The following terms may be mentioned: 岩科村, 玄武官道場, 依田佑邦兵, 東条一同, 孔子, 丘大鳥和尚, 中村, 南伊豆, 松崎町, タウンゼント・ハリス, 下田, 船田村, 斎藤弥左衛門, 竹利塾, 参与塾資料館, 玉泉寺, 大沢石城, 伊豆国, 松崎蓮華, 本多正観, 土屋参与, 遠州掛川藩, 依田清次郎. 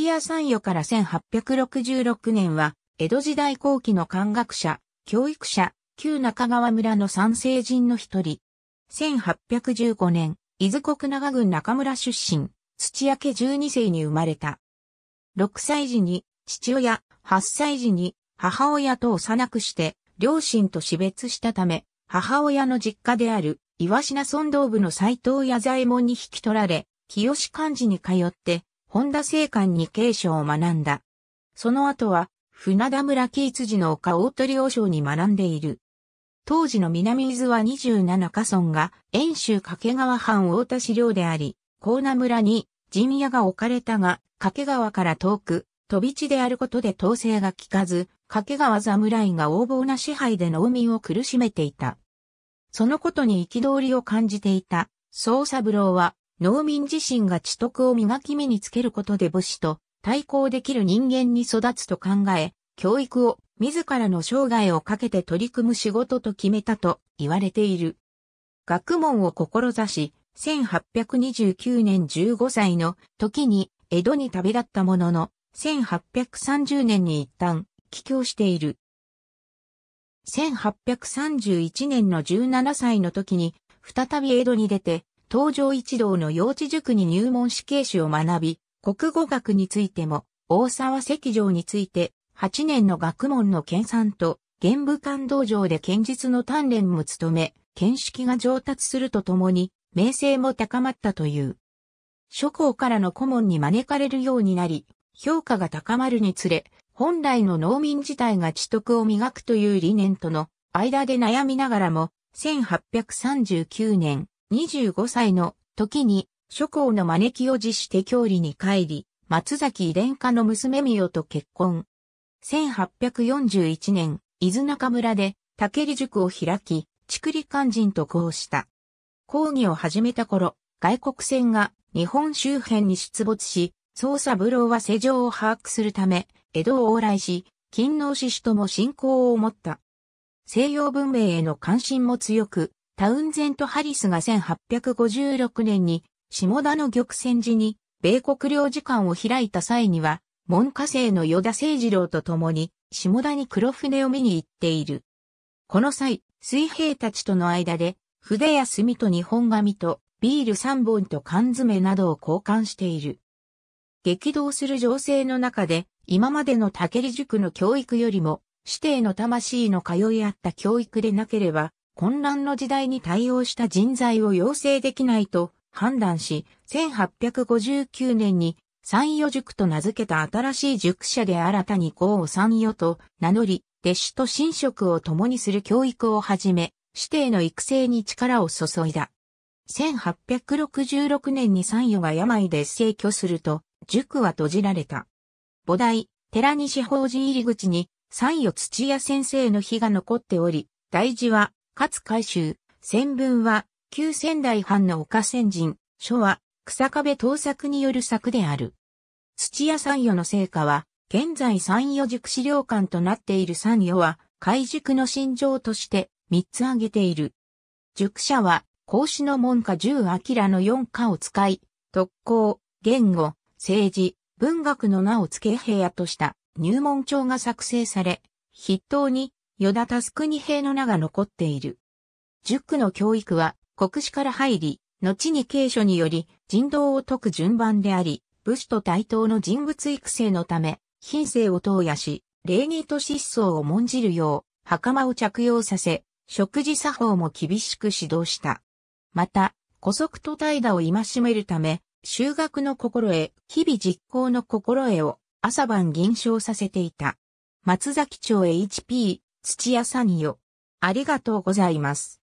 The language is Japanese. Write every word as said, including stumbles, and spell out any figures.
土屋参与からせんはっぴゃくろくじゅうろくねんは、江戸時代後期の漢学者、教育者、旧中川村の三聖人の一人。せんはっぴゃくじゅうごねん、伊豆国長郡中村出身、土屋家じゅうにせいに生まれた。ろくさい時に父親、はっさい時に母親と幼くして、両親と死別したため、母親の実家である、岩科村道部の斎藤弥左衛門に引き取られ、清寛寺に通って、本多正観に経書を学んだ。その後は、船田村木次の丘大鳥和尚に学んでいる。当時の南伊豆はにじゅうななかそんが、遠州掛川藩太田市領であり、甲名村に陣屋が置かれたが、掛川から遠く、飛び地であることで統制が効かず、掛川侍が横暴な支配で農民を苦しめていた。そのことに憤りを感じていた、宗三郎は、農民自身が知徳を磨き身につけることで武士と対抗できる人間に育つと考え、教育を自らの生涯をかけて取り組む仕事と決めたと言われている。学問を志し、せんはっぴゃくにじゅうきゅうねんじゅうごさいの時に江戸に旅立ったものの、せんはっぴゃくさんじゅうねんに一旦帰郷している。せんはっぴゃくさんじゅういちねんのじゅうななさいの時に再び江戸に出て、東条一同の幼稚塾に入門し経史を学び、国語学についても、大沢石城について、はちねんの学問の研鑽と、玄武官道場で剣術の鍛錬も務め、見識が上達するとともに、名声も高まったという。諸侯からの顧問に招かれるようになり、評価が高まるにつれ、本来の農民自体が知徳を磨くという理念との間で悩みながらも、せんはっぴゃくさんじゅうきゅうねん、にじゅうごさいの時に諸侯の招きを辞して郷里に帰り、松崎蓮華の娘美代と結婚。せんはっぴゃくよんじゅういちねん、伊豆中村で竹利塾を開き、竹利勧進と講した。講義を始めた頃、外国船が日本周辺に出没し、宗三郎は世情を把握するため、江戸を往来し、勤王志士とも親交を持った。西洋文明への関心も強く、タウンゼント・ハリスがせんはっぴゃくごじゅうろくねんに下田の玉泉寺に米国領事館を開いた際には、門下生の依田清次郎と共に下田に黒船を見に行っている。この際、水兵たちとの間で筆や墨と日本紙とビールさんぼんと缶詰などを交換している。激動する情勢の中で、今までの竹利塾の教育よりも、子弟の魂の通い合った教育でなければ、混乱の時代に対応した人材を養成できないと判断し、せんはっぴゃくごじゅうきゅうねんに参与塾と名付けた新しい塾舎で新たに号を参与と名乗り、弟子と神職を共にする教育をはじめ、子弟の育成に力を注いだ。せんはっぴゃくろくじゅうろくねんに参与が病で逝去すると、塾は閉じられた。菩提、寺西法寺入り口に参与土屋先生の碑が残っており、題字は、勝海舟、撰文は、旧仙台藩の岡仙人、書は、草壁藤作による作である。土屋参与の生家は、現在参与塾資料館となっている参与は、開塾の信条として、みっつ挙げている。塾舎は、孔子の門下十章の四科を使い、特攻、言語、政治、文学の名を付け部屋とした入門帳が作成され、筆頭に、依田佑邦兵の名が残っている。塾の教育は国史から入り、後に経書により人道を説く順番であり、武士と対等の人物育成のため、品性を投与し、礼儀と質素を重んじるよう、袴を着用させ、食事作法も厳しく指導した。また、姑息と怠惰を戒めるため、修学の心得、日々実行の心得を朝晩吟唱させていた。松崎町 エイチピー土屋参与。ありがとうございます。